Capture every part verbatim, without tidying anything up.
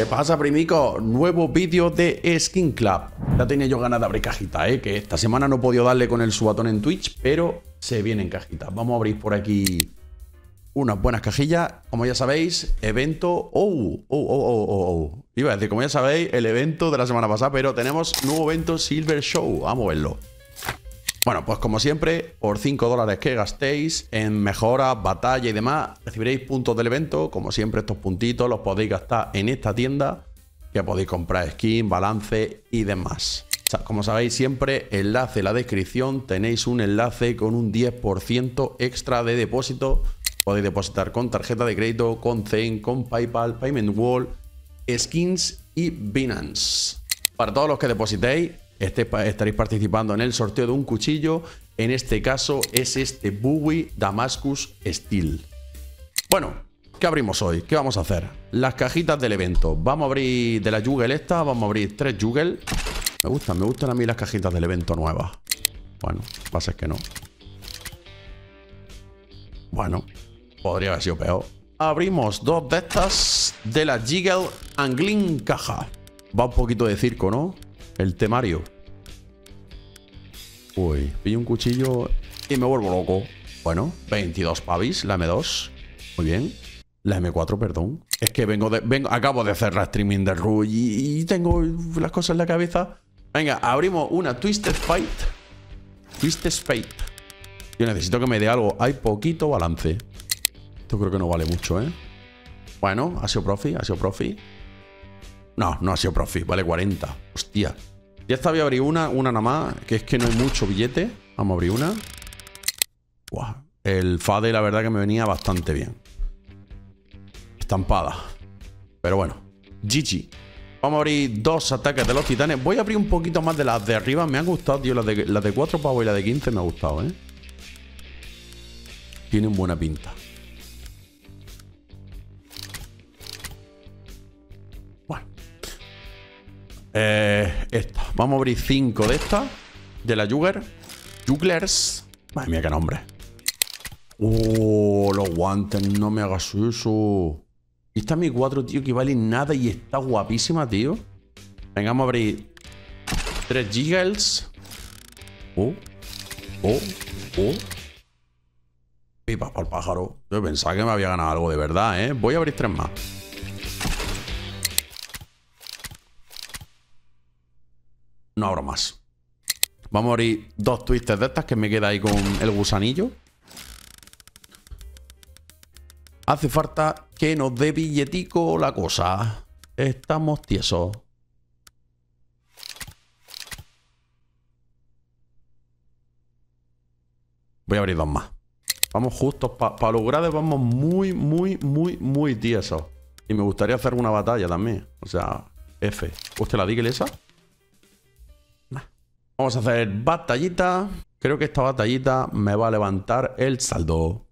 ¿Qué pasa, primico? Nuevo vídeo de Skin Club. Ya tenía yo ganas de abrir cajita, ¿eh? Que esta semana no he podido darle con el subatón en Twitch, pero se viene en cajita. Vamos a abrir por aquí unas buenas cajillas. Como ya sabéis, evento... ¡Oh! ¡Oh, oh, oh, oh! oh. Iba a decir, como ya sabéis, el evento de la semana pasada, pero tenemos nuevo evento Silver Show. Vamos a verlo. Bueno, pues como siempre, por cinco dólares que gastéis en mejoras, batalla y demás, recibiréis puntos del evento. Como siempre, estos puntitos los podéis gastar en esta tienda, que podéis comprar skin, balance y demás. O sea, como sabéis siempre, enlace en la descripción, tenéis un enlace con un diez por ciento extra de depósito. Podéis depositar con tarjeta de crédito, con Zen, con PayPal, Payment Wall, skins y Binance. Para todos los que depositéis, Este, estaréis participando en el sorteo de un cuchillo. En este caso es este Bowie Damascus Steel. Bueno, ¿qué abrimos hoy? ¿Qué vamos a hacer? Las cajitas del evento. Vamos a abrir de la Jugger esta. Vamos a abrir tres Jugger. Me gustan, me gustan a mí las cajitas del evento nuevas. Bueno, pasa es que no. Bueno, podría haber sido peor. Abrimos dos de estas de la Jugger Angling Caja. Va un poquito de circo, ¿no? El temario. Uy, pillo un cuchillo y me vuelvo loco. Bueno, veintidós pavis, la eme dos. Muy bien. La eme cuatro, perdón. Es que vengo de... Vengo, acabo de hacer la streaming del R U y, y tengo las cosas en la cabeza. Venga, abrimos una Twisted Fight. Twisted Fight. Yo necesito que me dé algo. Hay poquito balance. Esto creo que no vale mucho, ¿eh? Bueno, ha sido profi, ha sido profi. No, no ha sido profi, vale cuarenta. Hostia. Ya está, voy a abrir una, una nada más, que es que no hay mucho billete. Vamos a abrir una. Buah. El Fade, la verdad que me venía bastante bien. Estampada. Pero bueno. G G. Vamos a abrir dos ataques de los titanes. Voy a abrir un poquito más de las de arriba. Me han gustado, tío. Las de, las de cuatro pavos y la de quince me ha gustado, ¿eh? Tienen buena pinta. Eh, esta, vamos a abrir cinco de estas. De la Jugger Juglers. Madre mía, qué nombre. Oh, los guantes. No me hagas eso. Esta es mi cuatro, tío, que vale nada. Y está guapísima, tío. Venga, vamos a abrir tres Jiggles. Oh, oh, oh. Pipas para el pájaro. Yo pensaba que me había ganado algo de verdad, eh. Voy a abrir tres más. No abro más. Vamos a abrir dos twisters de estas que me queda ahí con el gusanillo. Hace falta que nos dé billetico la cosa. Estamos tiesos. Voy a abrir dos más. Vamos justos. Para pa los grades vamos muy, muy, muy, muy tiesos. Y me gustaría hacer una batalla también. O sea, F. ¿Usted la diga esa? Vamos a hacer batallita. Creo que esta batallita me va a levantar el saldo.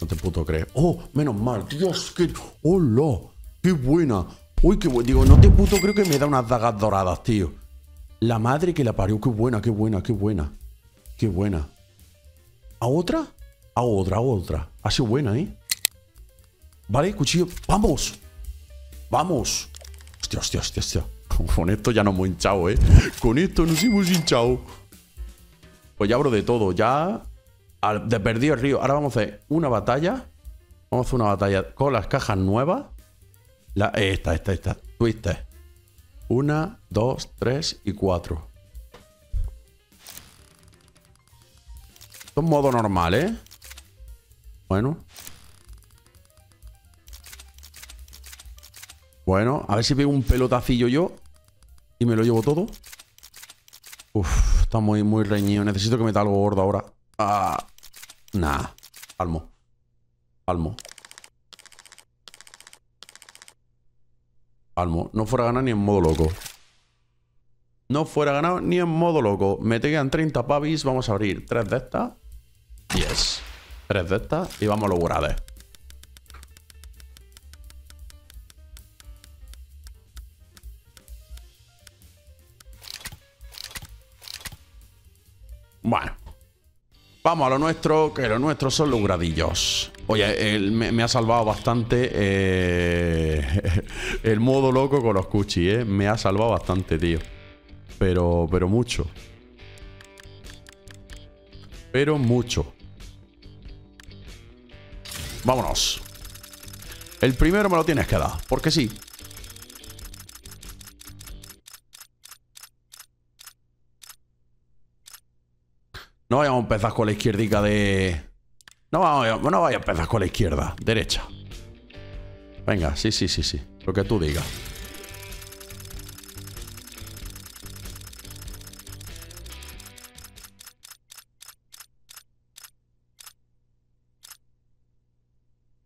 No te puto crees. ¡Oh! Menos mal. ¡Dios! ¡Qué... ¡Hola! ¡Qué buena! ¡Uy, qué buena! Digo, no te puto creo que me da unas dagas doradas, tío. La madre que la parió. ¡Qué buena, qué buena, qué buena! ¡Qué buena! ¿A otra? A otra, a otra. Ha sido buena, ¿eh? Vale, cuchillo. ¡Vamos! ¡Vamos! Hostia, hostia, hostia, hostia. Con esto ya nos hemos hinchado, ¿eh? Con esto nos hemos hinchado. Pues ya abro de todo. Ya de perdido el río. Ahora vamos a hacer una batalla. Vamos a hacer una batalla con las cajas nuevas. La, esta, esta, esta. Twister. Una, dos, tres y cuatro. Esto es modo normal, ¿eh? Bueno. Bueno, a ver si pego un pelotacillo yo y me lo llevo todo. Uf, está muy, muy reñido. Necesito que meta algo gordo ahora. Ah, nah, palmo. Palmo. Palmo. No fuera ganado ni en modo loco. No fuera ganado ni en modo loco. Me te quedan treinta pavis. Vamos a abrir tres de estas. Yes. Tres de estas y vamos a los grades. Bueno, Vamos a lo nuestro, que lo nuestro son los gradillos. Oye, él me, me ha salvado bastante eh, el modo loco con los cuchis, ¿eh? Me ha salvado bastante, tío. Pero, pero mucho. Pero mucho. Vámonos. El primero me lo tienes que dar, porque sí. No vayamos a empezar con la izquierdica de... No vayamos no vaya a empezar con la izquierda. Derecha. Venga, sí, sí, sí, sí. Lo que tú digas.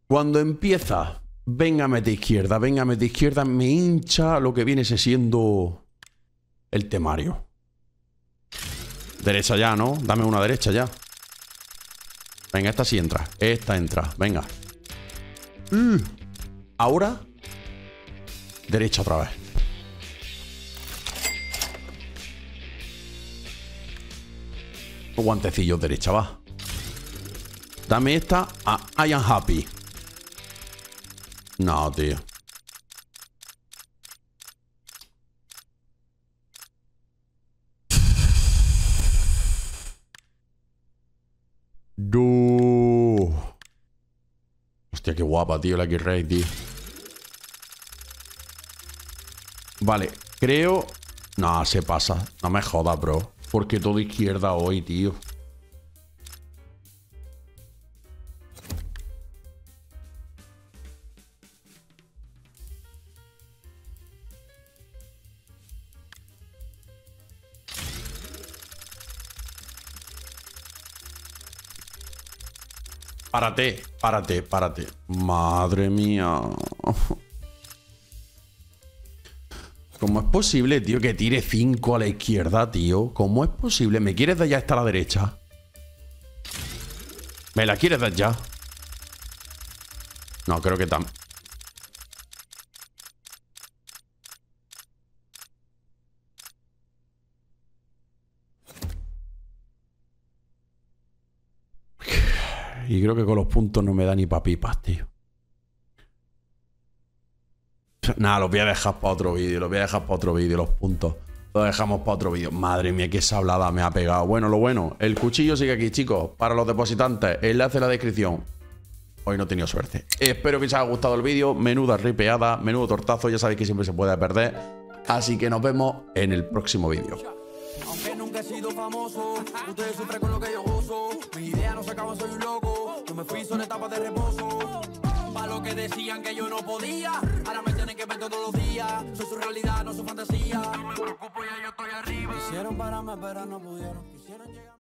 Cuando empieza... Venga, mete izquierda, venga, mete izquierda. Me hincha lo que viene siendo el temario. Derecha ya, ¿no? Dame una derecha ya. Venga, esta sí entra. Esta entra, venga. Mm. Ahora derecha otra vez. Los guantecillos derecha, va. Dame esta a I am happy. No, tío. No. Hostia, qué guapa, tío, la X-Ray, tío. Vale, creo... No, se pasa. No me jodas, bro. Porque todo izquierda hoy, tío. Párate, párate, párate. Madre mía. ¿Cómo es posible, tío, que tire cinco a la izquierda, tío? ¿Cómo es posible? ¿Me quieres dar ya esta a la derecha? ¿Me la quieres dar ya? No, creo que tan... Y creo que con los puntos no me da ni pa' pipas, tío. Nada, los voy a dejar para otro vídeo. Los voy a dejar para otro vídeo, los puntos. Los dejamos para otro vídeo. Madre mía, qué sablada me ha pegado. Bueno, lo bueno. El cuchillo sigue aquí, chicos. Para los depositantes, enlace en la descripción. Hoy no he tenido suerte. Espero que os haya gustado el vídeo. Menuda ripeada, menudo tortazo. Ya sabéis que siempre se puede perder. Así que nos vemos en el próximo vídeo. Aunque nunca he sido famoso, ustedes sufren con lo que yo gozo. Mis ideas no se acaban, soy un loco. Yo me fui, son etapas de reposo. Para lo que decían que yo no podía, ahora me tienen que ver todos los días. Soy su realidad, no su fantasía. No me preocupo, ya yo estoy arriba. Quisieron pararme, pero no pudieron. Quisieron llegar.